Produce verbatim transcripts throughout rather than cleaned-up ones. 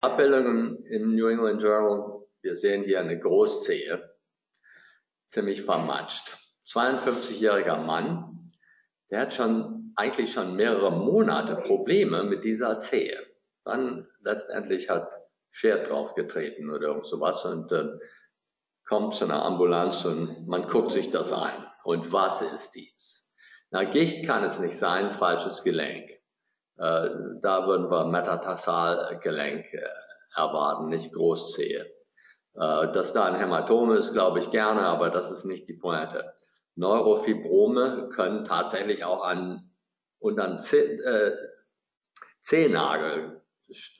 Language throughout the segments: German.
Abbildungen im New England Journal, wir sehen hier eine Großzehe, ziemlich vermatscht. zweiundfünfzigjähriger Mann, der hat schon eigentlich schon mehrere Monate Probleme mit dieser Zehe. Dann letztendlich hat Pferd draufgetreten oder sowas und äh, kommt zu einer Ambulanz und man guckt sich das an. Und was ist dies? Na, Gicht kann es nicht sein, falsches Gelenk. Äh, da würden wir Metatarsalgelenk äh, erwarten, nicht Großzehe. Äh, dass da ein Hämatom ist, glaube ich gerne, aber das ist nicht die Pointe. Neurofibrome können tatsächlich auch an unter einem Zeh, äh, Zehnagel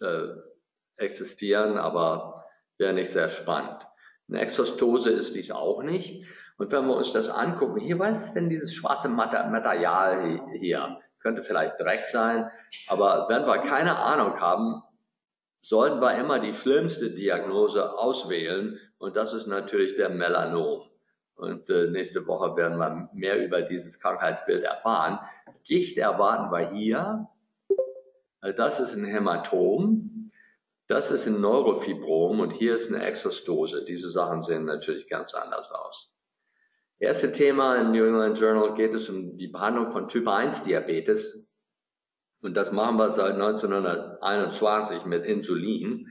äh, existieren, aber wäre nicht sehr spannend. Eine Exostose ist dies auch nicht. Und wenn wir uns das angucken, hier, was ist denn dieses schwarze Material hier? Könnte vielleicht Dreck sein, aber wenn wir keine Ahnung haben, sollten wir immer die schlimmste Diagnose auswählen und das ist natürlich der Melanom. Und äh, nächste Woche werden wir mehr über dieses Krankheitsbild erfahren. Gicht erwarten wir hier, das ist ein Hämatom, das ist ein Neurofibrom und hier ist eine Exostose. Diese Sachen sehen natürlich ganz anders aus. Erste Thema im New England Journal geht es um die Behandlung von Typ eins Diabetes. Und das machen wir seit neunzehnhunderteinundzwanzig mit Insulin.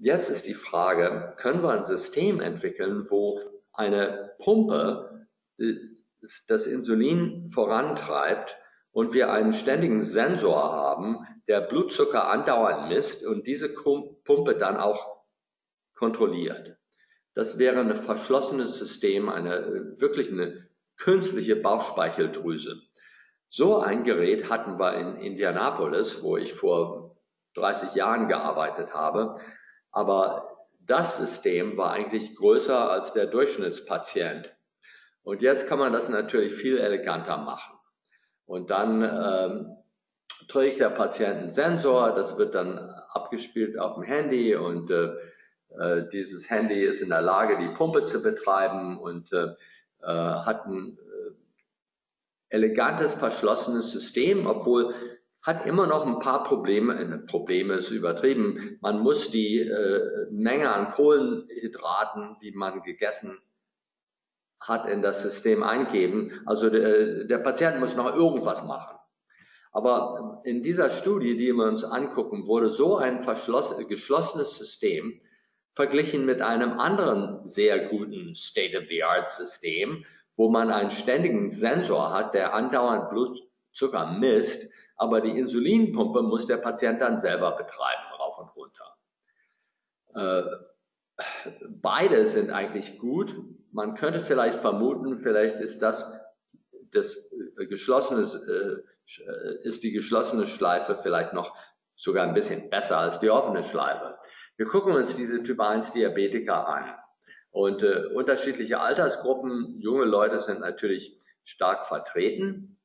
Jetzt ist die Frage, können wir ein System entwickeln, wo eine Pumpe das Insulin vorantreibt und wir einen ständigen Sensor haben, der Blutzucker andauernd misst und diese Pumpe dann auch kontrolliert. Das wäre ein verschlossenes System, eine wirklich eine künstliche Bauchspeicheldrüse. So ein Gerät hatten wir in Indianapolis, wo ich vor dreißig Jahren gearbeitet habe. Aber das System war eigentlich größer als der Durchschnittspatient. Und jetzt kann man das natürlich viel eleganter machen. Und dann ähm, trägt der Patient einen Sensor, das wird dann abgespielt auf dem Handy und äh, dieses Handy ist in der Lage, die Pumpe zu betreiben und äh, hat ein äh, elegantes, verschlossenes System, obwohl hat immer noch ein paar Probleme, Probleme ist übertrieben, man muss die äh, Menge an Kohlenhydraten, die man gegessen hat, in das System eingeben. Also der, der Patient muss noch irgendwas machen. Aber in dieser Studie, die wir uns angucken, wurde so ein verschlossen, geschlossenes System verglichen mit einem anderen sehr guten State-of-the-Art-System, wo man einen ständigen Sensor hat, der andauernd Blutzucker misst, aber die Insulinpumpe muss der Patient dann selber betreiben, rauf und runter. Äh, beide sind eigentlich gut. Man könnte vielleicht vermuten, vielleicht ist das, das geschlossene, äh, ist die geschlossene Schleife vielleicht noch sogar ein bisschen besser als die offene Schleife. Wir gucken uns diese Typ eins Diabetiker an und äh, unterschiedliche Altersgruppen, junge Leute sind natürlich stark vertreten,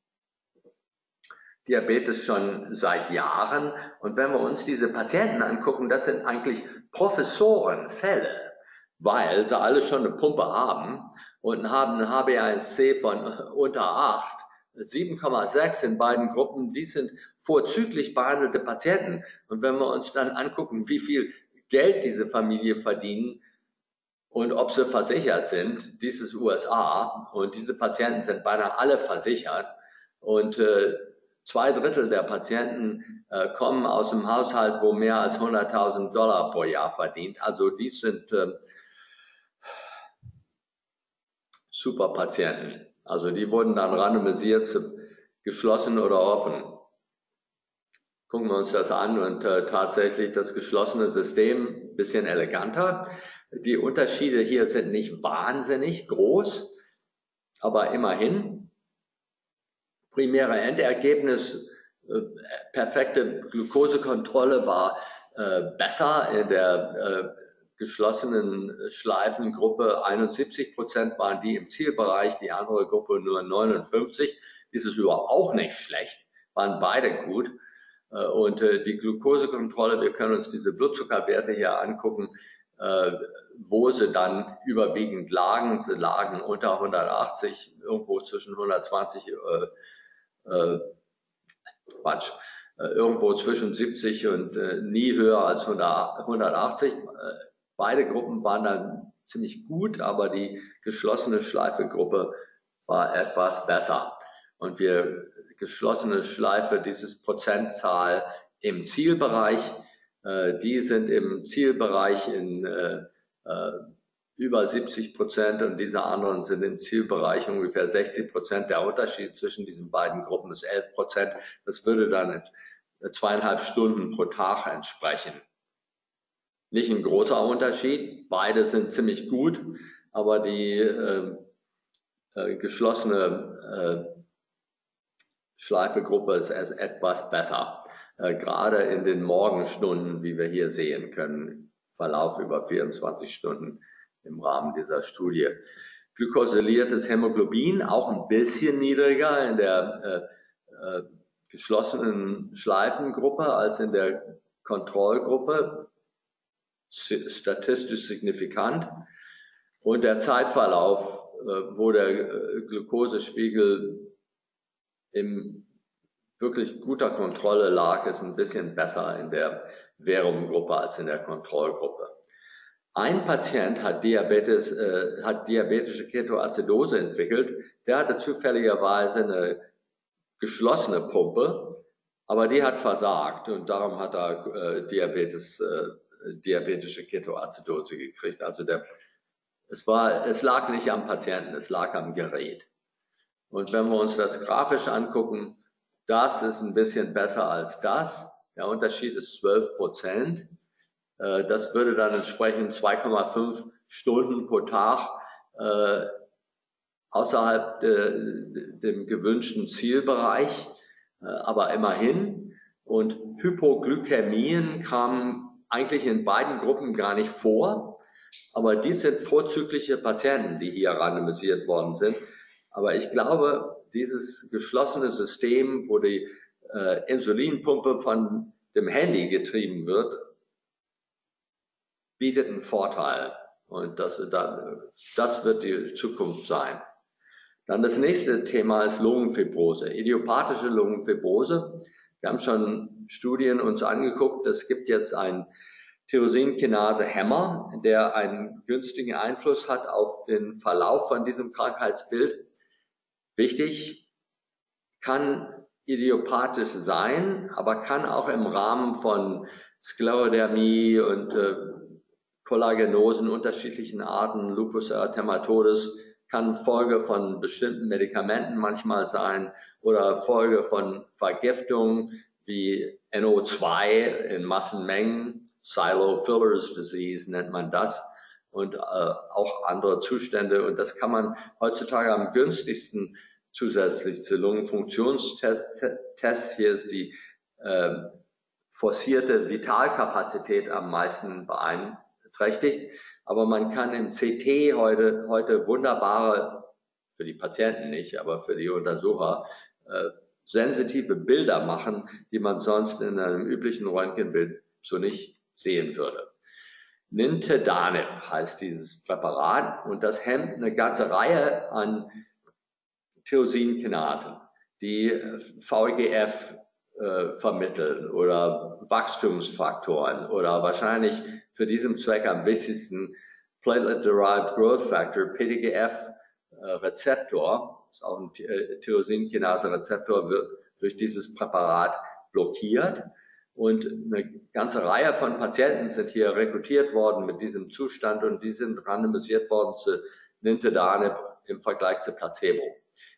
Diabetes schon seit Jahren und wenn wir uns diese Patienten angucken, das sind eigentlich Professorenfälle, weil sie alle schon eine Pumpe haben und haben ein H b A eins c von unter acht, sieben Komma sechs in beiden Gruppen, die sind vorzüglich behandelte Patienten und wenn wir uns dann angucken, wie viel Geld diese Familie verdienen und ob sie versichert sind, dies ist U S A und diese Patienten sind beinahe alle versichert und äh, zwei Drittel der Patienten äh, kommen aus einem Haushalt, wo mehr als hunderttausend Dollar pro Jahr verdient, also dies sind äh, super Patienten, also die wurden dann randomisiert, geschlossen oder offen. Gucken wir uns das an und äh, tatsächlich das geschlossene System ein bisschen eleganter. Die Unterschiede hier sind nicht wahnsinnig groß, aber immerhin. Primäre Endergebnis, äh, perfekte Glukosekontrolle war äh, besser in der äh, geschlossenen Schleifengruppe. einundsiebzig Prozent waren die im Zielbereich, die andere Gruppe nur neunundfünfzig. Dies ist überhaupt auch nicht schlecht, waren beide gut. Und die Glukosekontrolle, wir können uns diese Blutzuckerwerte hier angucken, wo sie dann überwiegend lagen. Sie lagen unter hundertachtzig, irgendwo zwischen hundertzwanzig, äh, äh, Quatsch, irgendwo zwischen siebzig und äh, nie höher als hundertachtzig. Beide Gruppen waren dann ziemlich gut, aber die geschlossene Schleifegruppe war etwas besser. Und wir geschlossene Schleife, dieses Prozentzahl im Zielbereich, äh, die sind im Zielbereich in äh, äh, über siebzig Prozent und diese anderen sind im Zielbereich ungefähr sechzig Prozent. Der Unterschied zwischen diesen beiden Gruppen ist elf Prozent. Das würde dann zweieinhalb Stunden pro Tag entsprechen. Nicht ein großer Unterschied. Beide sind ziemlich gut, aber die äh, äh, geschlossene äh, Schleifegruppe ist etwas besser. Äh, gerade in den Morgenstunden, wie wir hier sehen können, Verlauf über vierundzwanzig Stunden. Im Rahmen dieser Studie. Glykosyliertes Hämoglobin auch ein bisschen niedriger in der äh, äh, geschlossenen Schleifengruppe als in der Kontrollgruppe, statistisch signifikant. Und der Zeitverlauf, äh, wo der äh, Glukosespiegel in wirklich guter Kontrolle lag, ist ein bisschen besser in der Verumgruppe als in der Kontrollgruppe. Ein Patient hat Diabetes, äh, hat diabetische Ketoazidose entwickelt. Der hatte zufälligerweise eine geschlossene Pumpe, aber die hat versagt und darum hat er äh, Diabetes, äh, diabetische Ketoazidose gekriegt. Also der, es war, es lag nicht am Patienten, es lag am Gerät. Und wenn wir uns das grafisch angucken, das ist ein bisschen besser als das. Der Unterschied ist zwölf Prozent. Das würde dann entsprechend zwei Komma fünf Stunden pro Tag äh, außerhalb de, dem gewünschten Zielbereich, äh, aber immerhin. Und Hypoglykämien kamen eigentlich in beiden Gruppen gar nicht vor, aber dies sind vorzügliche Patienten, die hier randomisiert worden sind. Aber ich glaube, dieses geschlossene System, wo die äh, Insulinpumpe von dem Handy getrieben wird, bietet einen Vorteil und das, das wird die Zukunft sein. Dann das nächste Thema ist Lungenfibrose, idiopathische Lungenfibrose. Wir haben schon Studien uns angeguckt, es gibt jetzt einen Tyrosinkinase-Hemmer, der einen günstigen Einfluss hat auf den Verlauf von diesem Krankheitsbild. Wichtig, kann idiopathisch sein, aber kann auch im Rahmen von Sklerodermie und äh, Kollagenosen unterschiedlichen Arten, Lupus erythematodes, kann Folge von bestimmten Medikamenten manchmal sein oder Folge von Vergiftungen wie N O zwei in Massenmengen, Silo-Fillers Disease nennt man das, und äh, auch andere Zustände. Und das kann man heutzutage am günstigsten zusätzlich zu Lungenfunktionstests, Tests, hier ist die äh, forcierte Vitalkapazität am meisten beeinflusst. Richtig, aber man kann im C T heute, heute wunderbare, für die Patienten nicht, aber für die Untersucher, äh, sensitive Bilder machen, die man sonst in einem üblichen Röntgenbild so nicht sehen würde. Nintedanib heißt dieses Präparat und das hemmt eine ganze Reihe an Tyrosinkinasen, die V G F äh, vermitteln oder Wachstumsfaktoren oder wahrscheinlich für diesen Zweck am wichtigsten Platelet Derived Growth Factor, P D G F äh, Rezeptor, ist auch ein äh, Tyrosinkinase-Rezeptor, wird durch dieses Präparat blockiert. Und eine ganze Reihe von Patienten sind hier rekrutiert worden mit diesem Zustand und die sind randomisiert worden zu Nintedanib im Vergleich zu Placebo.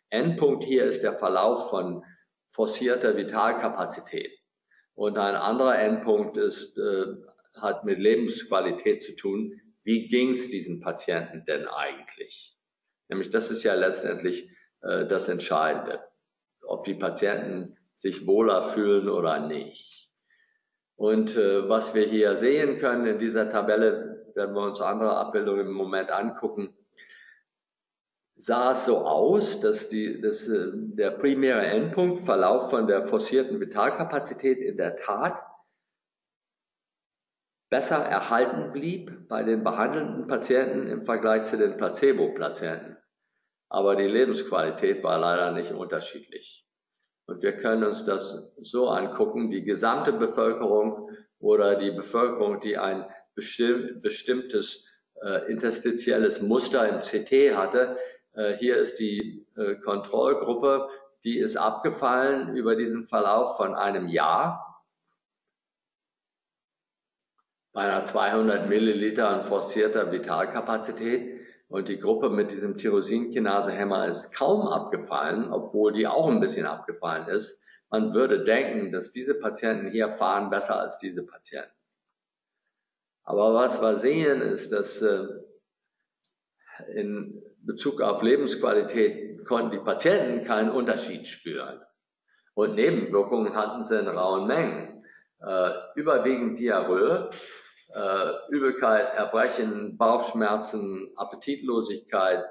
Endpunkt hier ist der Verlauf von forcierter Vitalkapazität. Und ein anderer Endpunkt ist äh, hat mit Lebensqualität zu tun. Wie ging es diesen Patienten denn eigentlich? Nämlich das ist ja letztendlich äh, das Entscheidende, ob die Patienten sich wohler fühlen oder nicht. Und äh, was wir hier sehen können in dieser Tabelle, werden wir uns andere Abbildungen im Moment angucken, sah es so aus, dass, die, dass äh, der primäre Endpunkt, Verlauf von der forcierten Vitalkapazität, in der Tat besser erhalten blieb bei den behandelnden Patienten im Vergleich zu den Placebo-Patienten. Aber die Lebensqualität war leider nicht unterschiedlich. Und wir können uns das so angucken, die gesamte Bevölkerung oder die Bevölkerung, die ein bestimm bestimmtes äh, interstitielles Muster im C T hatte. Äh, hier ist die äh, Kontrollgruppe, die ist abgefallen über diesen Verlauf von einem Jahr. Bei einer zweihundert Milliliter an forcierter Vitalkapazität. Und die Gruppe mit diesem Tyrosinkinase-Hemmer ist kaum abgefallen, obwohl die auch ein bisschen abgefallen ist. Man würde denken, dass diese Patienten hier fahren besser als diese Patienten. Aber was wir sehen, ist, dass äh, in Bezug auf Lebensqualität konnten die Patienten keinen Unterschied spüren. Und Nebenwirkungen hatten sie in rauen Mengen. Äh, überwiegend Diarrhoe. Äh, Übelkeit, Erbrechen, Bauchschmerzen, Appetitlosigkeit,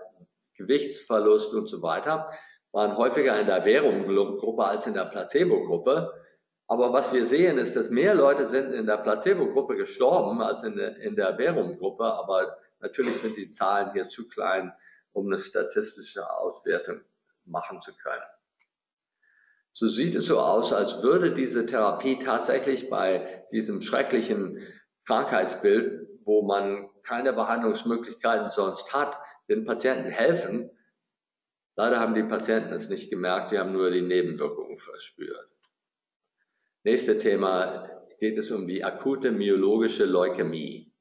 Gewichtsverlust und so weiter waren häufiger in der Verum-Gruppe als in der Placebo-Gruppe. Aber was wir sehen, ist, dass mehr Leute sind in der Placebo-Gruppe gestorben als in, in der Verum-Gruppe. Aber natürlich sind die Zahlen hier zu klein, um eine statistische Auswertung machen zu können. So sieht es so aus, als würde diese Therapie tatsächlich bei diesem schrecklichen Krankheitsbild, wo man keine Behandlungsmöglichkeiten sonst hat, den Patienten helfen. Leider haben die Patienten es nicht gemerkt, die haben nur die Nebenwirkungen verspürt. Nächstes Thema, geht es um die akute myologische Leukämie,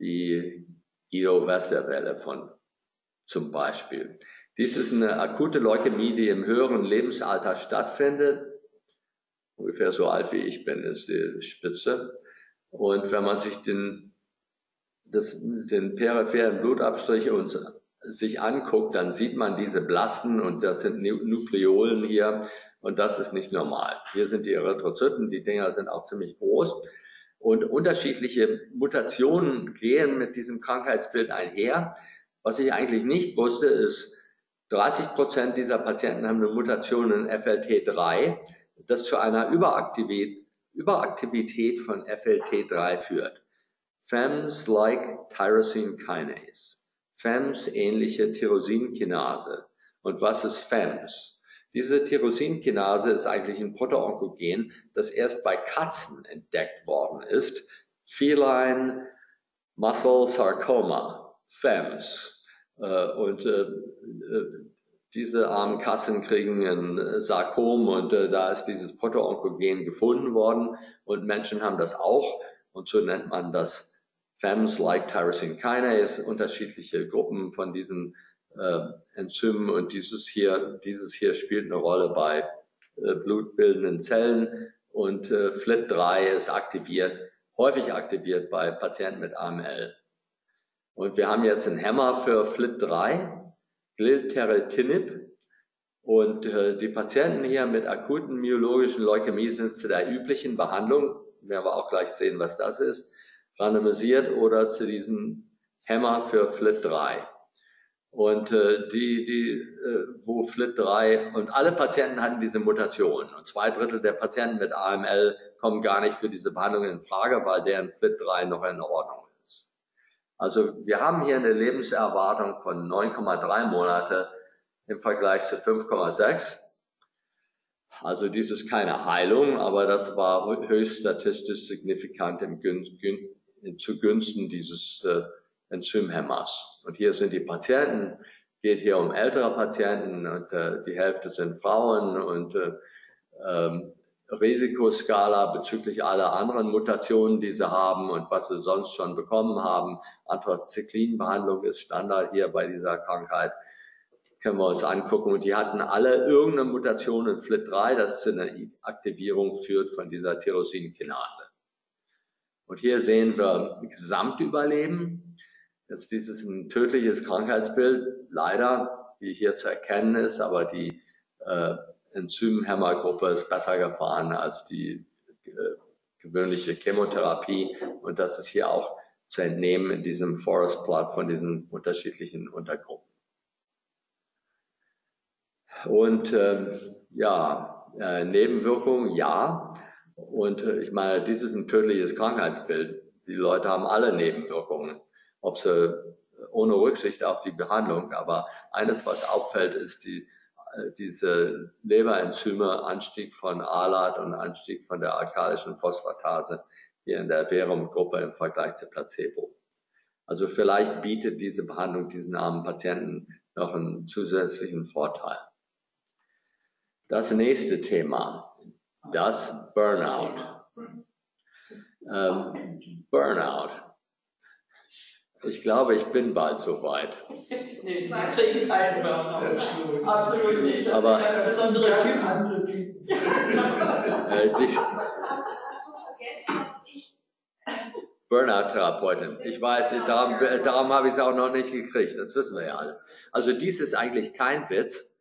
die Guido-Westerwelle von zum Beispiel. Dies ist eine akute Leukämie, die im höheren Lebensalter stattfindet. Ungefähr so alt wie ich bin, ist die Spitze. Und wenn man sich den, das, den peripheren Blutabstrich uns, sich anguckt, dann sieht man diese Blasten und das sind Nukleolen hier und das ist nicht normal. Hier sind die Erythrozyten, die Dinger sind auch ziemlich groß und unterschiedliche Mutationen gehen mit diesem Krankheitsbild einher. Was ich eigentlich nicht wusste, ist, dreißig Prozent dieser Patienten haben eine Mutation in F L T drei, das zu einer Überaktivität Überaktivität von F L T drei führt. F E M S-like Tyrosine Kinase. F E M S-ähnliche Tyrosinkinase. Und was ist F E M S? Diese Tyrosinkinase ist eigentlich ein Protoonkogen, das erst bei Katzen entdeckt worden ist. Feline Muscle Sarcoma. F E M S. Und diese armen Kassen kriegen ein Sarkom und äh, da ist dieses Protoonkogen gefunden worden und Menschen haben das auch und so nennt man das F E M S-like Tyrosine Kinase, unterschiedliche Gruppen von diesen äh, Enzymen und dieses hier, dieses hier spielt eine Rolle bei äh, blutbildenden Zellen und äh, F L T drei ist aktiviert, häufig aktiviert bei Patienten mit A M L. Und wir haben jetzt einen Hemmer für F L T drei. Gilteritinib und äh, die Patienten hier mit akuten myologischen Leukämie sind zu der üblichen Behandlung, werden wir auch gleich sehen, was das ist, randomisiert oder zu diesem Hemmer für F L T drei. Und äh, die, die, äh, wo F L T drei, und alle Patienten hatten diese Mutation und zwei Drittel der Patienten mit A M L kommen gar nicht für diese Behandlung in Frage, weil deren F L T drei noch in Ordnung ist. Also wir haben hier eine Lebenserwartung von neun Komma drei Monate im Vergleich zu fünf Komma sechs. Also dies ist keine Heilung, aber das war höchst statistisch signifikant im, im, zugunsten dieses äh, Enzymhemmers. Und hier sind die Patienten, geht hier um ältere Patienten und äh, die Hälfte sind Frauen und äh, ähm, Risikoskala bezüglich aller anderen Mutationen, die sie haben und was sie sonst schon bekommen haben. Anthracyclin-Behandlung ist Standard hier bei dieser Krankheit. Können wir uns angucken. Und die hatten alle irgendeine Mutation in F L T drei, das zu einer Aktivierung führt von dieser Tyrosinkinase. Und hier sehen wir Gesamtüberleben. Jetzt dieses ein tödliches Krankheitsbild, leider, wie hier zu erkennen ist, aber die äh, Enzymhemmergruppe ist besser gefahren als die äh, gewöhnliche Chemotherapie und das ist hier auch zu entnehmen in diesem Forest Plot von diesen unterschiedlichen Untergruppen. Und ähm, ja, äh, Nebenwirkungen, ja. Und äh, ich meine, dies ist ein tödliches Krankheitsbild. Die Leute haben alle Nebenwirkungen, ob sie ohne Rücksicht auf die Behandlung, aber eines, was auffällt, ist die diese Leberenzyme, Anstieg von A L A T und Anstieg von der alkalischen Phosphatase hier in der Verum-Gruppe im Vergleich zu Placebo. Also vielleicht bietet diese Behandlung diesen armen Patienten noch einen zusätzlichen Vorteil. Das nächste Thema, das Burnout. Ähm, Burnout. Ich glaube, ich bin bald soweit. Nee, Sie kriegen keinen Burnout. Absolut nicht. Aber das sind ganz andere Typen. äh, die, Burnout-Therapeutin. Ich weiß, darum, darum habe ich es auch noch nicht gekriegt. Das wissen wir ja alles. Also dies ist eigentlich kein Witz.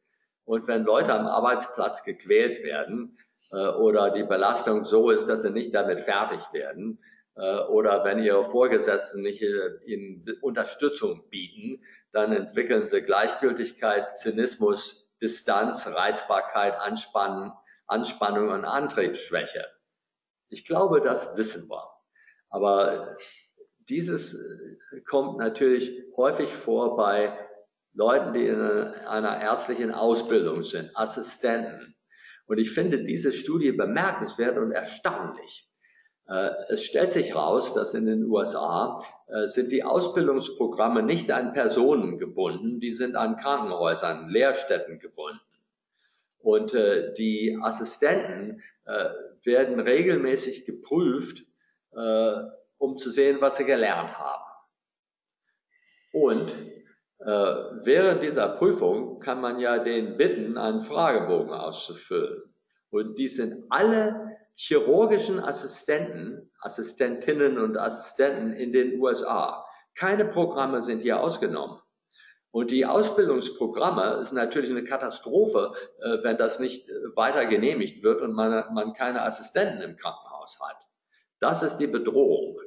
Und wenn Leute am Arbeitsplatz gequält werden äh, oder die Belastung so ist, dass sie nicht damit fertig werden äh, oder wenn ihre Vorgesetzten nicht äh, ihnen Unterstützung bieten, dann entwickeln sie Gleichgültigkeit, Zynismus, Distanz, Reizbarkeit, Anspannen, Anspannung und Antriebsschwäche. Ich glaube, das wissen wir. Aber dieses kommt natürlich häufig vor bei Leuten, die in einer ärztlichen Ausbildung sind, Assistenten. Und ich finde diese Studie bemerkenswert und erstaunlich. Es stellt sich heraus, dass in den U S A sind die Ausbildungsprogramme nicht an Personen gebunden, die sind an Krankenhäusern, Lehrstätten gebunden. Und die Assistenten werden regelmäßig geprüft, Äh, um zu sehen, was sie gelernt haben. Und äh, während dieser Prüfung kann man ja denen bitten, einen Fragebogen auszufüllen. Und dies sind alle chirurgischen Assistenten, Assistentinnen und Assistenten in den U S A. Keine Programme sind hier ausgenommen. Und die Ausbildungsprogramme ist natürlich eine Katastrophe, äh, wenn das nicht weiter genehmigt wird und man, man keine Assistenten im Krankenhaus hat. Das ist die Bedrohung.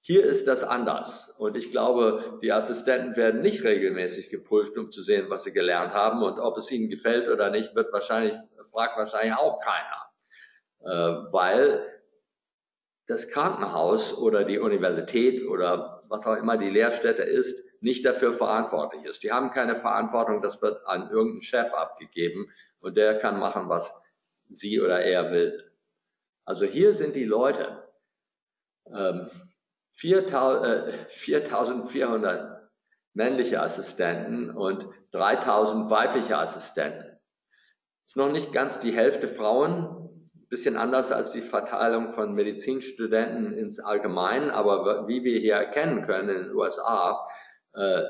Hier ist das anders. Und ich glaube, die Assistenten werden nicht regelmäßig geprüft, um zu sehen, was sie gelernt haben. Und ob es ihnen gefällt oder nicht, wird wahrscheinlich, fragt wahrscheinlich auch keiner. Äh, weil das Krankenhaus oder die Universität oder was auch immer die Lehrstätte ist, nicht dafür verantwortlich ist. Die haben keine Verantwortung, das wird an irgendeinen Chef abgegeben. Und der kann machen, was sie oder er will. Also hier sind die Leute. viertausendvierhundert männliche Assistenten und dreitausend weibliche Assistenten. Ist noch nicht ganz die Hälfte Frauen, bisschen anders als die Verteilung von Medizinstudenten ins Allgemeine, aber wie wir hier erkennen können in den U S A, äh,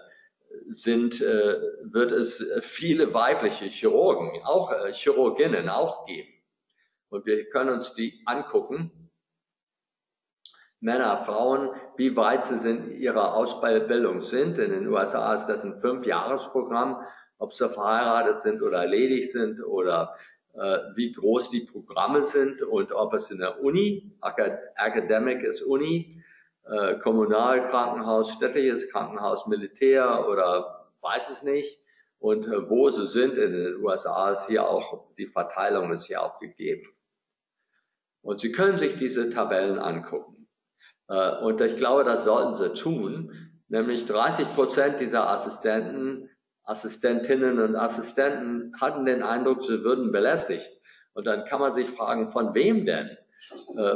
sind, äh, wird es viele weibliche Chirurgen, auch äh, Chirurginnen auch geben. Und wir können uns die angucken. Männer, Frauen, wie weit sie sind, ihrer Ausbildung sind. In den U S A ist das ein Fünfjahresprogramm, ob sie verheiratet sind oder ledig sind oder äh, wie groß die Programme sind und ob es in der Uni, Academic ist Uni, äh, Kommunalkrankenhaus, städtliches Krankenhaus, Militär oder weiß es nicht. Und äh, wo sie sind in den U S A ist hier auch, die Verteilung ist hier auch gegeben. Und Sie können sich diese Tabellen angucken. Und ich glaube, das sollten sie tun, nämlich dreißig Prozent dieser Assistenten, Assistentinnen und Assistenten hatten den Eindruck, sie würden belästigt. Und dann kann man sich fragen, von wem denn?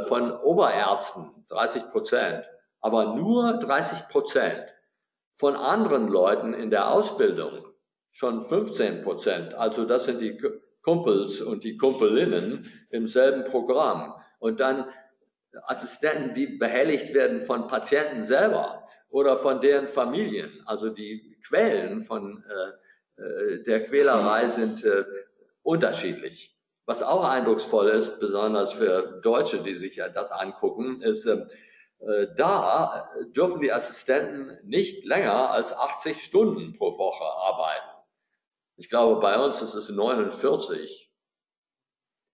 Von Oberärzten, dreißig Prozent, aber nur dreißig Prozent. Von anderen Leuten in der Ausbildung schon fünfzehn Prozent. Also das sind die Kumpels und die Kumpelinnen im selben Programm. Und dann Assistenten, die behelligt werden von Patienten selber oder von deren Familien. Also die Quellen von äh, der Quälerei sind äh, unterschiedlich. Was auch eindrucksvoll ist, besonders für Deutsche, die sich das angucken, ist, äh, da dürfen die Assistenten nicht länger als achtzig Stunden pro Woche arbeiten. Ich glaube, bei uns ist es neunundvierzig.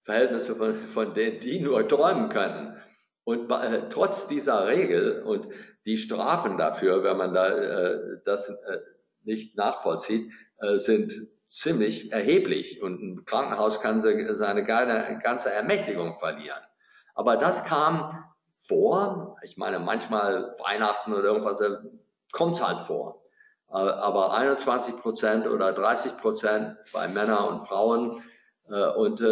Verhältnisse, von, von denen die nur träumen können. Und äh, trotz dieser Regel und die Strafen dafür, wenn man da äh, das äh, nicht nachvollzieht, äh, sind ziemlich erheblich. Und ein Krankenhaus kann se, seine ganze Ermächtigung verlieren. Aber das kam vor, ich meine manchmal Weihnachten oder irgendwas, kommt es halt vor. aber einundzwanzig Prozent oder dreißig Prozent bei Männern und Frauen. Und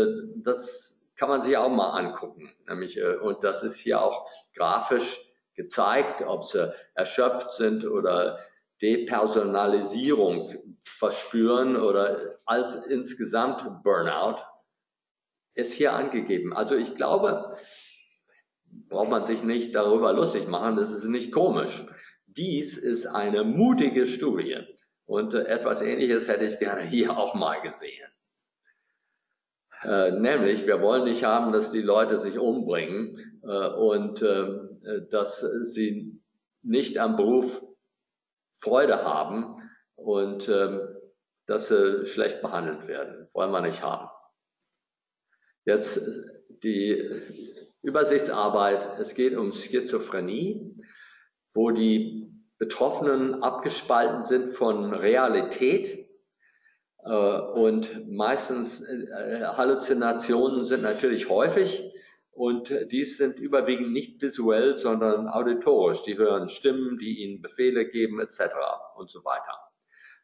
das kann man sich auch mal angucken. Nämlich, und das ist hier auch grafisch gezeigt, ob sie erschöpft sind oder Depersonalisierung verspüren oder als insgesamt Burnout, ist hier angegeben. Also ich glaube, braucht man sich nicht darüber lustig machen, das ist nicht komisch. Dies ist eine mutige Studie und etwas Ähnliches hätte ich gerne hier auch mal gesehen. Äh, nämlich, wir wollen nicht haben, dass die Leute sich umbringen äh, und äh, dass sie nicht am Beruf Freude haben und äh, dass sie schlecht behandelt werden. Wollen wir nicht haben. Jetzt die Übersichtsarbeit. Es geht um Schizophrenie, wo die Betroffenen abgespalten sind von Realität äh, und meistens äh, Halluzinationen sind natürlich häufig und dies sind überwiegend nicht visuell, sondern auditorisch. Die hören Stimmen, die ihnen Befehle geben et cetera und so weiter.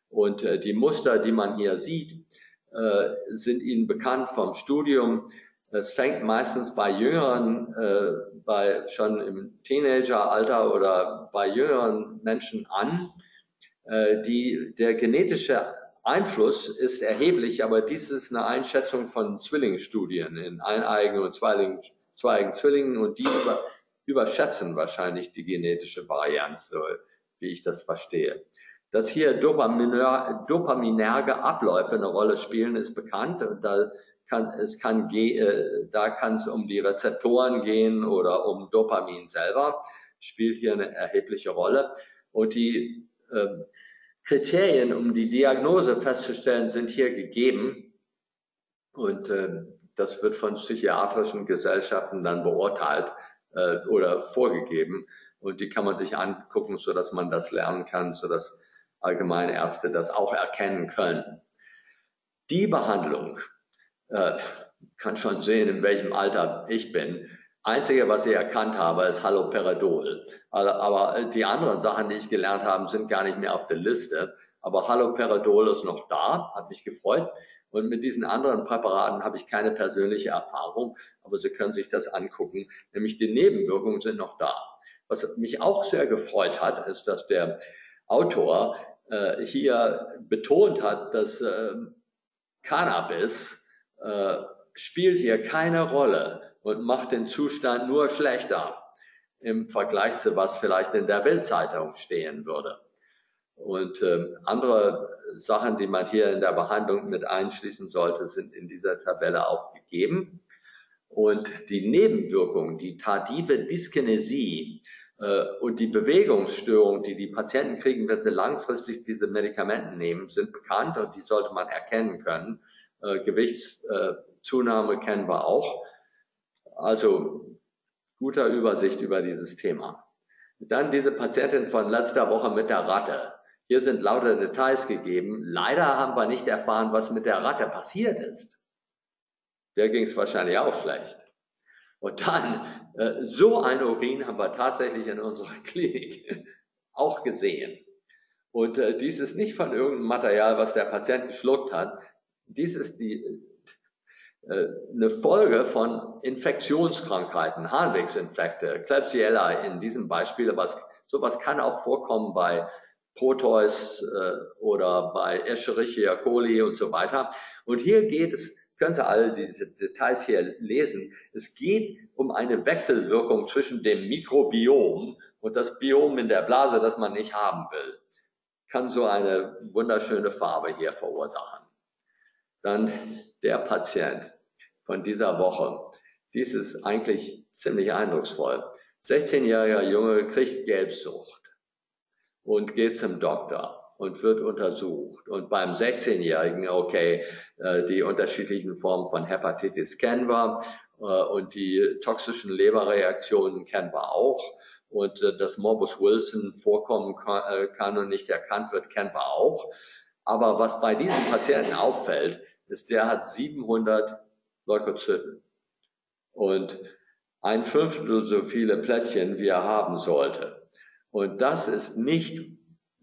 Und äh, die Muster, die man hier sieht, äh, sind ihnen bekannt vom Studium. Es fängt meistens bei Jüngeren, äh, bei schon im Teenageralter oder bei jüngeren Menschen an. Äh, die, der genetische Einfluss ist erheblich, aber dies ist eine Einschätzung von Zwillingsstudien in eineigen und zweieigen Zwillingen und die über, überschätzen wahrscheinlich die genetische Varianz, so wie ich das verstehe. Dass hier dopaminer, dopaminerge Abläufe eine Rolle spielen, ist bekannt und da Kann, es kann, äh, da kann es um die Rezeptoren gehen oder um Dopamin selber, spielt hier eine erhebliche Rolle. Und die äh, Kriterien, um die Diagnose festzustellen, sind hier gegeben. Und äh, das wird von psychiatrischen Gesellschaften dann beurteilt äh, oder vorgegeben. Und die kann man sich angucken, sodass man das lernen kann, sodass allgemeine Ärzte das auch erkennen können. Die Behandlung. Kann schon sehen, in welchem Alter ich bin. Einzige, was ich erkannt habe, ist Haloperidol. Aber die anderen Sachen, die ich gelernt habe, sind gar nicht mehr auf der Liste. Aber Haloperidol ist noch da, hat mich gefreut. Und mit diesen anderen Präparaten habe ich keine persönliche Erfahrung. Aber Sie können sich das angucken. Nämlich die Nebenwirkungen sind noch da. Was mich auch sehr gefreut hat, ist, dass der Autor äh, hier betont hat, dass äh, Cannabis spielt hier keine Rolle und macht den Zustand nur schlechter im Vergleich zu was vielleicht in der Bildzeitung stehen würde. Und ähm, andere Sachen, die man hier in der Behandlung mit einschließen sollte, sind in dieser Tabelle auch gegeben. Und die Nebenwirkungen, die tardive Dyskinesie äh, und die Bewegungsstörung, die die Patienten kriegen, wenn sie langfristig diese Medikamente nehmen, sind bekannt und die sollte man erkennen können. Gewichtszunahme kennen wir auch. Also guter Übersicht über dieses Thema. Dann diese Patientin von letzter Woche mit der Ratte. Hier sind lauter Details gegeben. Leider haben wir nicht erfahren, was mit der Ratte passiert ist. Der ging es wahrscheinlich auch schlecht. Und dann, so ein Urin haben wir tatsächlich in unserer Klinik auch gesehen. Und dies ist nicht von irgendeinem Material, was der Patient geschluckt hat. Dies ist die, äh, eine Folge von Infektionskrankheiten, Harnwegsinfekte, Klebsiella in diesem Beispiel. Aber es, sowas kann auch vorkommen bei Proteus äh, oder bei Escherichia coli und so weiter. Und hier geht es, können Sie alle diese Details hier lesen, es geht um eine Wechselwirkung zwischen dem Mikrobiom und das Biom in der Blase, das man nicht haben will. Kann so eine wunderschöne Farbe hier verursachen. Dann der Patient von dieser Woche. Dies ist eigentlich ziemlich eindrucksvoll. sechzehnjähriger Junge kriegt Gelbsucht und geht zum Doktor und wird untersucht. Und beim sechzehnjährigen, okay, die unterschiedlichen Formen von Hepatitis kennen wir und die toxischen Leberreaktionen kennen wir auch. Und dass Morbus Wilson vorkommen kann und nicht erkannt wird, kennen wir auch. Aber was bei diesem Patienten auffällt, ist, der hat siebenhundert Leukozyten und ein Fünftel so viele Plättchen, wie er haben sollte. Und das ist nicht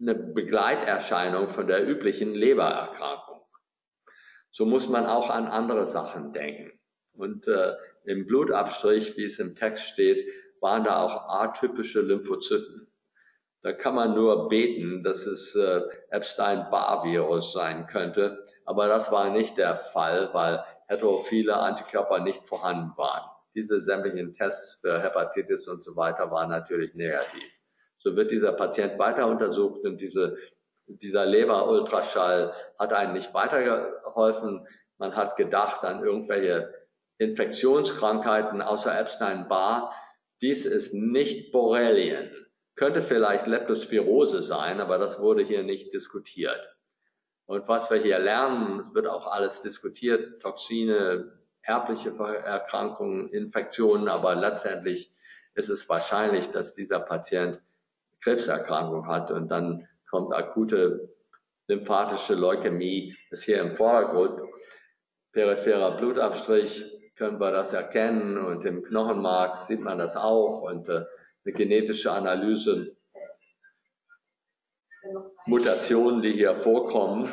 eine Begleiterscheinung von der üblichen Lebererkrankung. So muss man auch an andere Sachen denken. Und äh, im Blutabstrich, wie es im Text steht, waren da auch atypische Lymphozyten. Da kann man nur beten, dass es äh, Epstein-Barr-Virus sein könnte. Aber das war nicht der Fall, weil heterophile Antikörper nicht vorhanden waren. Diese sämtlichen Tests für Hepatitis und so weiter waren natürlich negativ. So wird dieser Patient weiter untersucht und diese, dieser Leberultraschall hat einem nicht weitergeholfen. Man hat gedacht an irgendwelche Infektionskrankheiten außer Epstein-Barr. Dies ist nicht Borrelien. Könnte vielleicht Leptospirose sein, aber das wurde hier nicht diskutiert. Und was wir hier lernen, wird auch alles diskutiert, Toxine, erbliche Erkrankungen, Infektionen, aber letztendlich ist es wahrscheinlich, dass dieser Patient Krebserkrankung hat und dann kommt akute lymphatische Leukämie, ist hier im Vordergrund. Peripherer Blutabstrich können wir das erkennen und im Knochenmark sieht man das auch und äh, eine genetische Analyse, Mutationen, die hier vorkommen.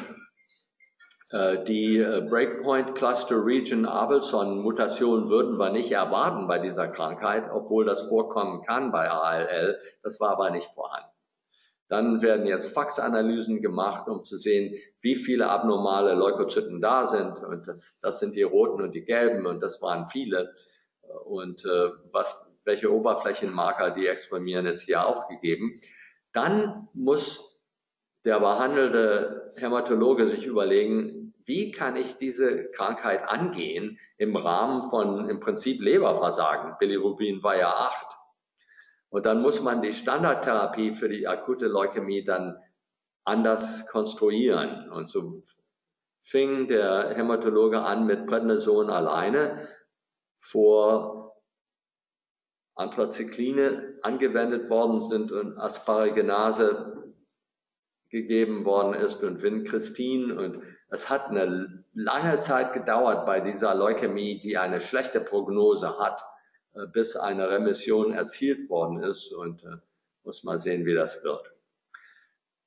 Äh, die Breakpoint Cluster Region Abelson Mutationen würden wir nicht erwarten bei dieser Krankheit, obwohl das vorkommen kann bei A L L, das war aber nicht vorhanden. Dann werden jetzt Faxanalysen gemacht, um zu sehen, wie viele abnormale Leukozyten da sind. Und das sind die roten und die gelben und das waren viele. Und äh, was, welche Oberflächenmarker die exprimieren, ist hier auch gegeben. Dann muss der behandelnde Hämatologe sich überlegen, wie kann ich diese Krankheit angehen im Rahmen von im Prinzip Leberversagen. Bilirubin war ja acht. Und dann muss man die Standardtherapie für die akute Leukämie dann anders konstruieren. Und so fing der Hämatologe an mit Prednison alleine, vor Anthracycline angewendet worden sind und Asparaginase gegeben worden ist und Vincristin. Und es hat eine lange Zeit gedauert bei dieser Leukämie, die eine schlechte Prognose hat, bis eine Remission erzielt worden ist und äh, muss mal sehen, wie das wird.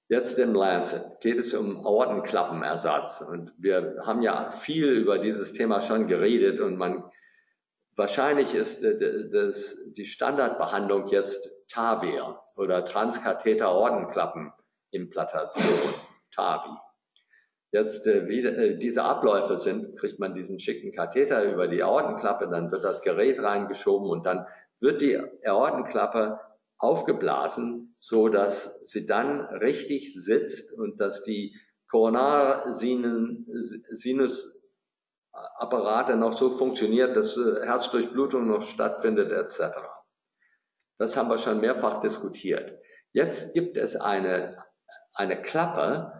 Jetzt im Lancet geht es um Aortenklappenersatz und wir haben ja viel über dieses Thema schon geredet und man wahrscheinlich ist äh, das, die Standardbehandlung jetzt TAVI R oder Transkatheter Aortenklappenimplantation, TAVI. Jetzt, äh, wie äh, diese Abläufe sind, kriegt man diesen schicken Katheter über die Aortenklappe, dann wird das Gerät reingeschoben und dann wird die Aortenklappe aufgeblasen, so dass sie dann richtig sitzt und dass die Koronarsinusapparate noch so funktioniert, dass äh, Herzdurchblutung noch stattfindet et cetera. Das haben wir schon mehrfach diskutiert. Jetzt gibt es eine, eine Klappe,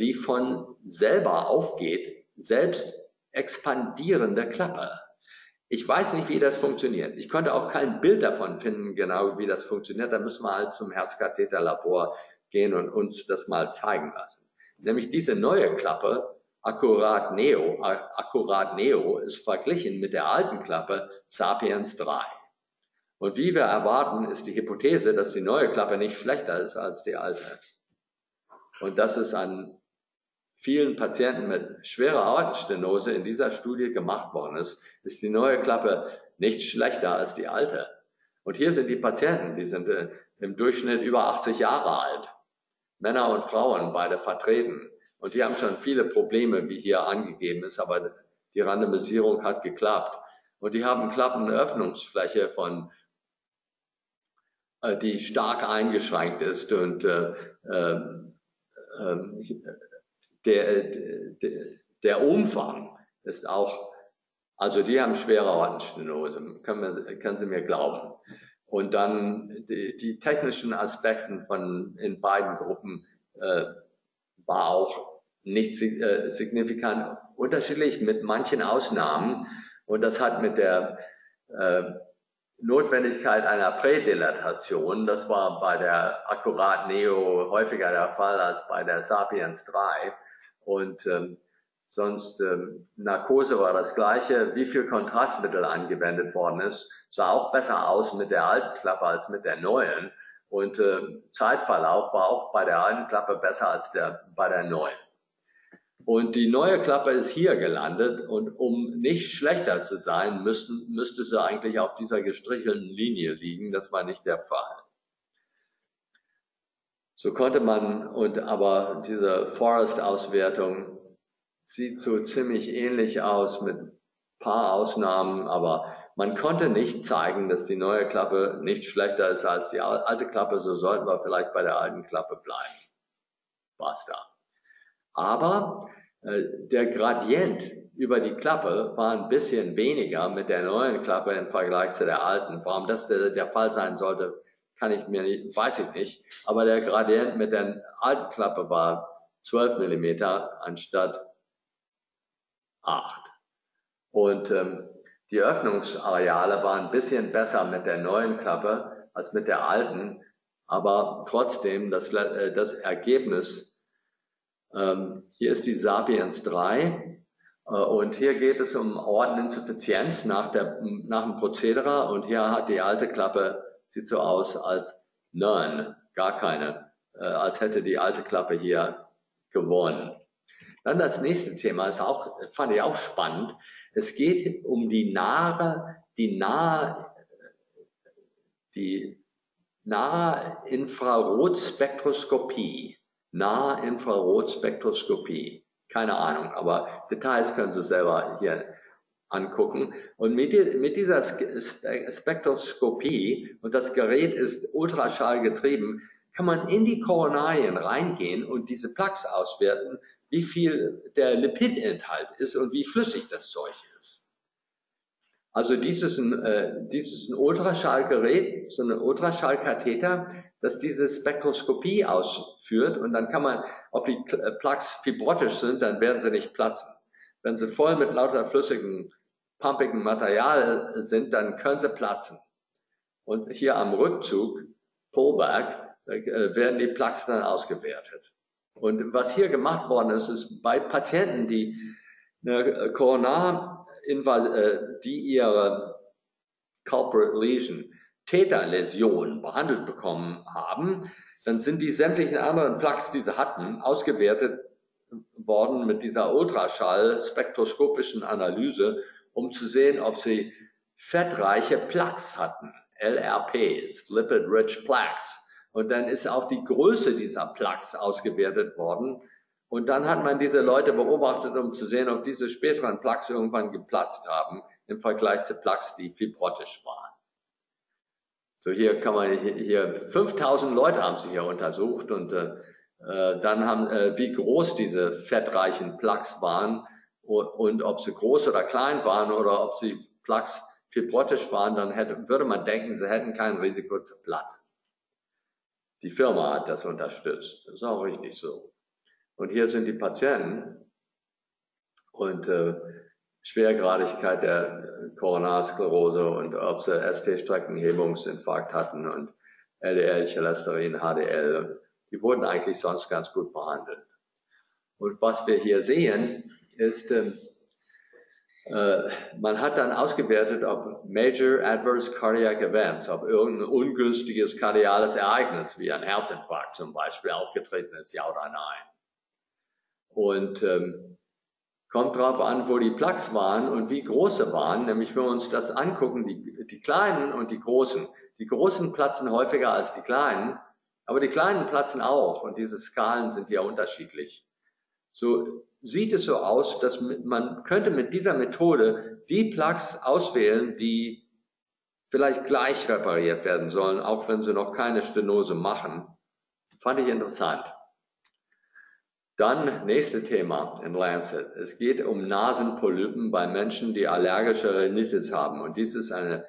die von selber aufgeht, selbst expandierende Klappe. Ich weiß nicht, wie das funktioniert. Ich konnte auch kein Bild davon finden, genau wie das funktioniert. Da müssen wir halt zum Herzkatheterlabor gehen und uns das mal zeigen lassen. Nämlich diese neue Klappe, Accurat Neo, Accurat Neo ist verglichen mit der alten Klappe Sapiens drei. Und wie wir erwarten, ist die Hypothese, dass die neue Klappe nicht schlechter ist als die alte. Und das ist an vielen Patienten mit schwerer Aortenstenose in dieser Studie gemacht worden ist, ist die neue Klappe nicht schlechter als die alte. Und hier sind die Patienten, die sind im Durchschnitt über achtzig Jahre alt. Männer und Frauen, beide vertreten. Und die haben schon viele Probleme, wie hier angegeben ist, aber die Randomisierung hat geklappt. Und die haben Klappenöffnungsfläche von, die stark eingeschränkt ist und, äh, Der, der, der Umfang ist auch, also die haben schwere Aortenstenose, können, können Sie mir glauben. Und dann die, die technischen Aspekten von in beiden Gruppen äh, war auch nicht äh, signifikant unterschiedlich, mit manchen Ausnahmen. Und das hat mit der äh, Notwendigkeit einer Prädilatation, das war bei der Accurat Neo häufiger der Fall als bei der Sapiens drei und ähm, sonst ähm, Narkose war das gleiche, wie viel Kontrastmittel angewendet worden ist, sah auch besser aus mit der alten Klappe als mit der neuen Und äh, Zeitverlauf war auch bei der einen Klappe besser als der, bei der neuen. Und die neue Klappe ist hier gelandet und um nicht schlechter zu sein, müssten, müsste sie eigentlich auf dieser gestrichelten Linie liegen. Das war nicht der Fall. So konnte man, und aber diese Forest-Auswertung sieht so ziemlich ähnlich aus mit ein paar Ausnahmen, aber man konnte nicht zeigen, dass die neue Klappe nicht schlechter ist als die alte Klappe, so sollten wir vielleicht bei der alten Klappe bleiben. Basta. Aber äh, der Gradient über die Klappe war ein bisschen weniger mit der neuen Klappe im Vergleich zu der alten. Warum das der, der Fall sein sollte, kann ich mir nicht, weiß ich nicht. Aber der Gradient mit der alten Klappe war zwölf Millimeter anstatt acht. Und ähm, die Öffnungsareale waren ein bisschen besser mit der neuen Klappe als mit der alten. Aber trotzdem, das, äh, das Ergebnis, ähm, hier ist die Sapiens drei. Äh, und hier geht es um Aorteninsuffizienz nach, der, nach dem Prozedere. Und hier hat die alte Klappe, sieht so aus als none, gar keine, äh, als hätte die alte Klappe hier gewonnen. Dann das nächste Thema, ist auch, fand ich auch spannend. Es geht um die nahe, die nahe, die nahe Infrarotspektroskopie. Nahe Infrarotspektroskopie. Keine Ahnung, aber Details können Sie selber hier angucken. Und mit, mit dieser Spektroskopie, und das Gerät ist ultraschallgetrieben, kann man in die Koronarien reingehen und diese Plaques auswerten, wie viel der Lipidinhalt ist und wie flüssig das Zeug ist. Also dies ist ein, äh, dies ist ein Ultraschallgerät, so ein Ultraschallkatheter, das diese Spektroskopie ausführt, und dann kann man, ob die Plaques fibrotisch sind, dann werden sie nicht platzen. Wenn sie voll mit lauter flüssigem, pumpigem Material sind, dann können sie platzen. Und hier am Rückzug, Pullback, äh, werden die Plaques dann ausgewertet. Und was hier gemacht worden ist, ist bei Patienten, die eine Koronarinvas- die ihre Culprit Lesion, Täterläsion behandelt bekommen haben, dann sind die sämtlichen anderen Plaques, die sie hatten, ausgewertet worden mit dieser Ultraschall-spektroskopischen Analyse, um zu sehen, ob sie fettreiche Plaques hatten, L R Ps, Lipid-Rich Plaques. Und dann ist auch die Größe dieser Plaques ausgewertet worden. Und dann hat man diese Leute beobachtet, um zu sehen, ob diese späteren Plaques irgendwann geplatzt haben im Vergleich zu Plaques, die fibrotisch waren. So, hier kann man hier, hier fünftausend Leute haben sie hier untersucht, und äh, dann haben, äh, wie groß diese fettreichen Plaques waren und, und ob sie groß oder klein waren oder ob sie Plaques fibrotisch waren, dann hätte, würde man denken, sie hätten kein Risiko zu platzen. Die Firma hat das unterstützt. Das ist auch richtig so. Und hier sind die Patienten, und äh, Schwergradigkeit der Koronarsklerose und ob sie S T-Streckenhebungsinfarkt hatten und L D L, Cholesterin, H D L. Die wurden eigentlich sonst ganz gut behandelt. Und was wir hier sehen, ist, äh, äh, man hat dann ausgewertet, ob Major Adverse Cardiac Events, ob irgendein ungünstiges kardiales Ereignis, wie ein Herzinfarkt zum Beispiel, aufgetreten ist, ja oder nein. Und ähm, kommt darauf an, wo die Plaques waren und wie groß sie waren. Nämlich, wenn wir uns das angucken, die, die kleinen und die großen. Die großen platzen häufiger als die kleinen. Aber die kleinen platzen auch, und diese Skalen sind ja unterschiedlich. So sieht es so aus, dass man könnte mit dieser Methode die Plaques auswählen, die vielleicht gleich repariert werden sollen, auch wenn sie noch keine Stenose machen. Fand ich interessant. Dann nächste Thema in Lancet. Es geht um Nasenpolypen bei Menschen, die allergische Rhinitis haben. Und dies ist eine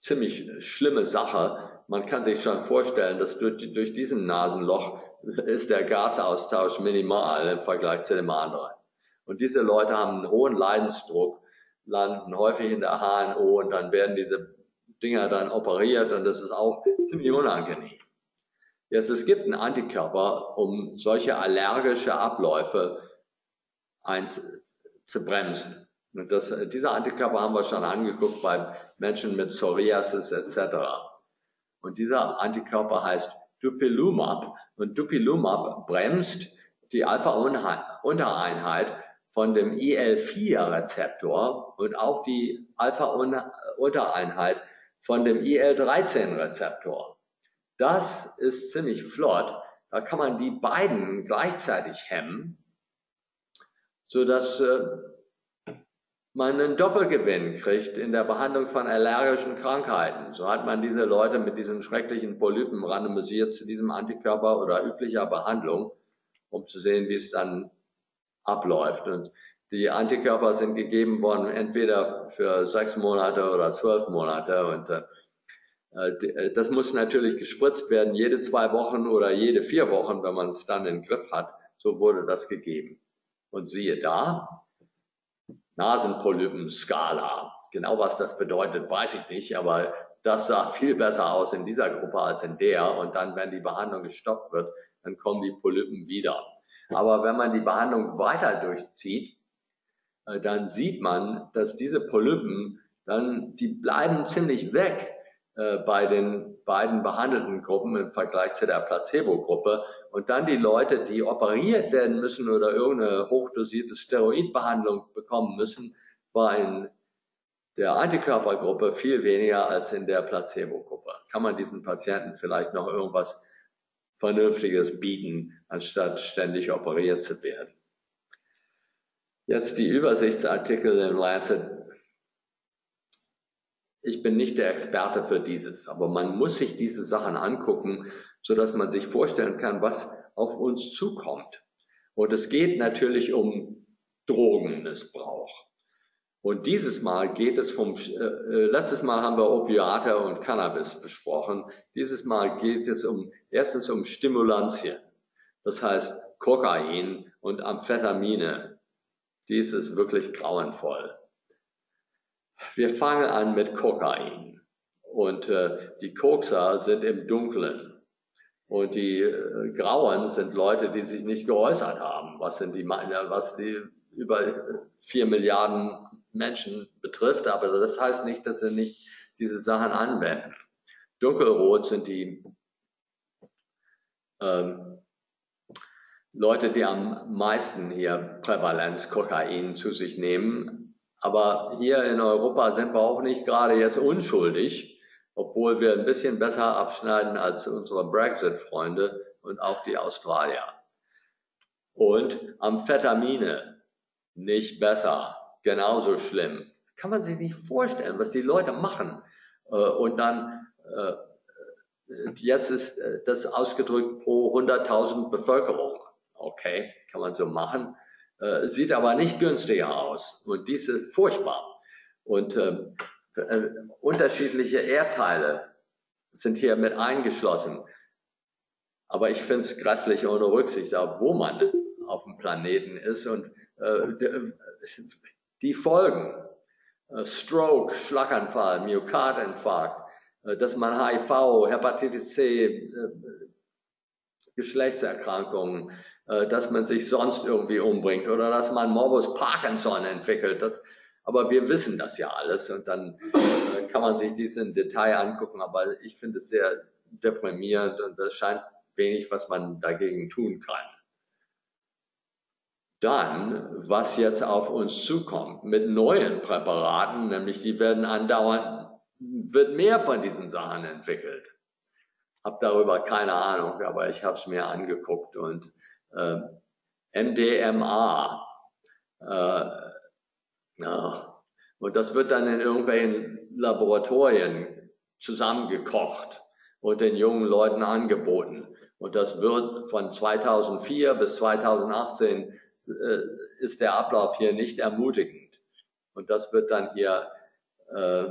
ziemlich schlimme Sache. Man kann sich schon vorstellen, dass durch, durch diesen Nasenloch ist der Gasaustausch minimal im Vergleich zu dem anderen. Und diese Leute haben einen hohen Leidensdruck, landen häufig in der H N O, und dann werden diese Dinger dann operiert, und das ist auch ziemlich unangenehm. Jetzt, es gibt einen Antikörper, um solche allergische Abläufe eins zu bremsen. Und das, diese Antikörper haben wir schon angeguckt bei Menschen mit Psoriasis et cetera Und dieser Antikörper heißt Dupilumab. Und Dupilumab bremst die Alpha-Untereinheit von dem I L vier Rezeptor und auch die Alpha-Untereinheit von dem I L dreizehn Rezeptor. Das ist ziemlich flott. Da kann man die beiden gleichzeitig hemmen, sodass äh, man einen Doppelgewinn kriegt in der Behandlung von allergischen Krankheiten. So hat man diese Leute mit diesen schrecklichen Polypen randomisiert zu diesem Antikörper oder üblicher Behandlung, um zu sehen, wie es dann abläuft. Und die Antikörper sind gegeben worden, entweder für sechs Monate oder zwölf Monate. Und äh, das muss natürlich gespritzt werden, jede zwei Wochen oder jede vier Wochen, wenn man es dann in den Griff hat. So wurde das gegeben. Und siehe da, Nasenpolypen-Skala. Genau was das bedeutet, weiß ich nicht, aber das sah viel besser aus in dieser Gruppe als in der. Und dann, wenn die Behandlung gestoppt wird, dann kommen die Polypen wieder. Aber wenn man die Behandlung weiter durchzieht, dann sieht man, dass diese Polypen, dann, die bleiben ziemlich weg äh, bei den beiden behandelten Gruppen im Vergleich zu der Placebo-Gruppe. Und dann die Leute, die operiert werden müssen oder irgendeine hochdosierte Steroidbehandlung bekommen müssen, war in der Antikörpergruppe viel weniger als in der Placebo-Gruppe. Kann man diesen Patienten vielleicht noch irgendwas Vernünftiges bieten, anstatt ständig operiert zu werden? Jetzt die Übersichtsartikel im Lancet. Ich bin nicht der Experte für dieses, aber man muss sich diese Sachen angucken, sodass man sich vorstellen kann, was auf uns zukommt. Und es geht natürlich um Drogenmissbrauch. Und dieses Mal geht es vom, äh, letztes Mal haben wir Opiate und Cannabis besprochen. Dieses Mal geht es um, erstens um Stimulantien. Das heißt Kokain und Amphetamine. Dies ist wirklich grauenvoll. Wir fangen an mit Kokain. Und äh, die Kokser sind im Dunkeln. Und die äh, Grauen sind Leute, die sich nicht geäußert haben, was sind die, was die über vier Milliarden Menschen betrifft. Aber das heißt nicht, dass sie nicht diese Sachen anwenden. Dunkelrot sind die ähm, Leute, die am meisten hier Prävalenz Kokain zu sich nehmen. Aber hier in Europa sind wir auch nicht gerade jetzt unschuldig, obwohl wir ein bisschen besser abschneiden als unsere Brexit-Freunde und auch die Australier. Und Amphetamine, nicht besser, genauso schlimm. Kann man sich nicht vorstellen, was die Leute machen. Und dann, jetzt ist das ausgedrückt pro hunderttausend Bevölkerung. Okay, kann man so machen, sieht aber nicht günstiger aus. Und dies ist furchtbar. Und unterschiedliche Erdteile sind hier mit eingeschlossen. Aber ich finde es grässlich ohne Rücksicht auf, wo man auf dem Planeten ist und äh, die Folgen, Stroke, Schlaganfall, Myokardinfarkt, dass man H I V, Hepatitis C, äh, Geschlechtserkrankungen, äh, dass man sich sonst irgendwie umbringt oder dass man Morbus Parkinson entwickelt, das aber wir wissen das ja alles und dann äh, kann man sich dies im Detail angucken, aber ich finde es sehr deprimierend und es scheint wenig, was man dagegen tun kann. Dann, was jetzt auf uns zukommt mit neuen Präparaten, nämlich die werden andauernd, wird mehr von diesen Sachen entwickelt. Hab darüber keine Ahnung, aber ich habe es mir angeguckt und äh, M D M A, äh, ja. Und das wird dann in irgendwelchen Laboratorien zusammengekocht und den jungen Leuten angeboten. Und das wird von zweitausendvier bis zweitausendachtzehn äh, ist der Ablauf hier nicht ermutigend. Und das wird dann hier äh,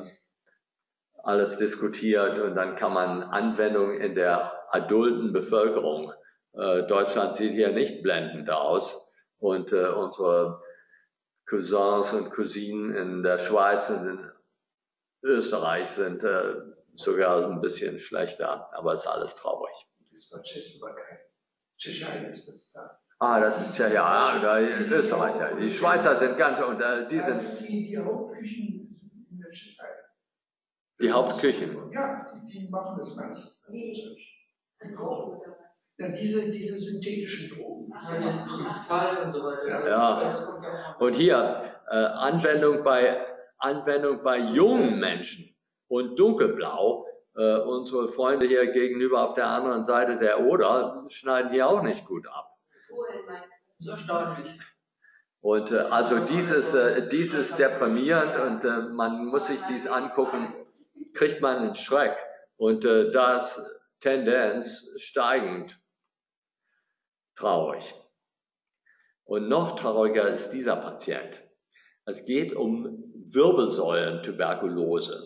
alles diskutiert und dann kann man Anwendungen in der adulten Bevölkerung. Äh, Deutschland sieht hier nicht blendend aus und äh, unsere Cousins und Cousinen in der Schweiz und in Österreich sind äh, sogar ein bisschen schlechter, aber es ist alles traurig. Das ist doch Tschechoslowakei. Tschechien ist das da. Ah, das ist Tschechien, ja, da ist Österreich. Ja. Die Schweizer sind ganz, und äh, die sind. Die in die Hauptküchen in der Tschechei. Die Hauptküchen. Ja, die, die machen das ganz. Ja, diese, diese synthetischen Drogen. Ja, Kristall und so weiter. Ja. Und hier, äh, Anwendung bei, Anwendung bei jungen Menschen und dunkelblau. Äh, unsere Freunde hier gegenüber auf der anderen Seite der Oder schneiden hier auch nicht gut ab. So erstaunlich. Und äh, also dieses, äh, dieses deprimierend und äh, man muss sich dies angucken, kriegt man einen Schreck und äh, das Tendenz steigend. Traurig. Und noch trauriger ist dieser Patient. Es geht um Wirbelsäulentuberkulose,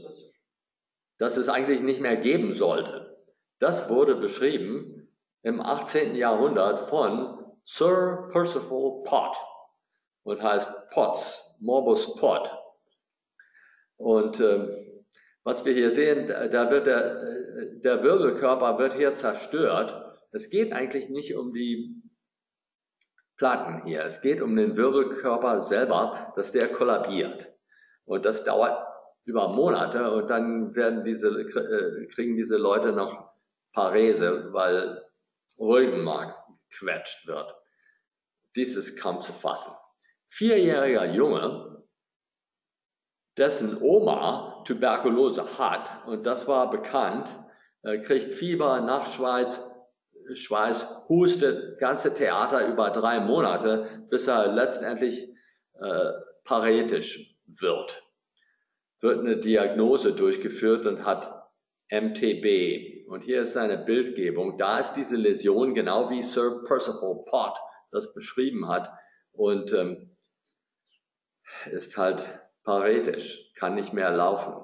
das es eigentlich nicht mehr geben sollte. Das wurde beschrieben im achtzehnten Jahrhundert von Sir Percival Pott. Und heißt Potts, Morbus Pott. Und ähm, was wir hier sehen, da wird der, der Wirbelkörper wird hier zerstört. Es geht eigentlich nicht um die Platten hier. Es geht um den Wirbelkörper selber, dass der kollabiert. Und das dauert über Monate und dann werden diese, äh, kriegen diese Leute noch Parese, weil Rückenmark gequetscht wird. Dies ist kaum zu fassen. Vierjähriger Junge, dessen Oma Tuberkulose hat, und das war bekannt, kriegt Fieber, Nachschweiß, Schweiß, hustet, ganze Theater über drei Monate, bis er letztendlich äh, paretisch wird. Wird eine Diagnose durchgeführt und hat M T B. Und hier ist seine Bildgebung. Da ist diese Läsion, genau wie Sir Percival Pott das beschrieben hat, und ähm, ist halt paretisch, kann nicht mehr laufen.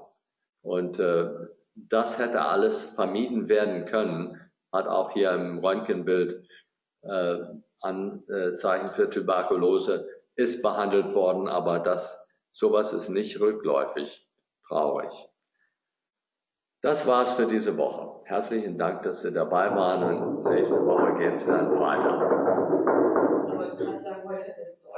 Und äh, das hätte alles vermieden werden können, hat auch hier im Röntgenbild äh, Anzeichen für Tuberkulose, ist behandelt worden, aber das, sowas ist nicht rückläufig, traurig. Das war's für diese Woche. Herzlichen Dank, dass Sie dabei waren, und nächste Woche geht's dann weiter. Ich wollte gerade sagen, heute das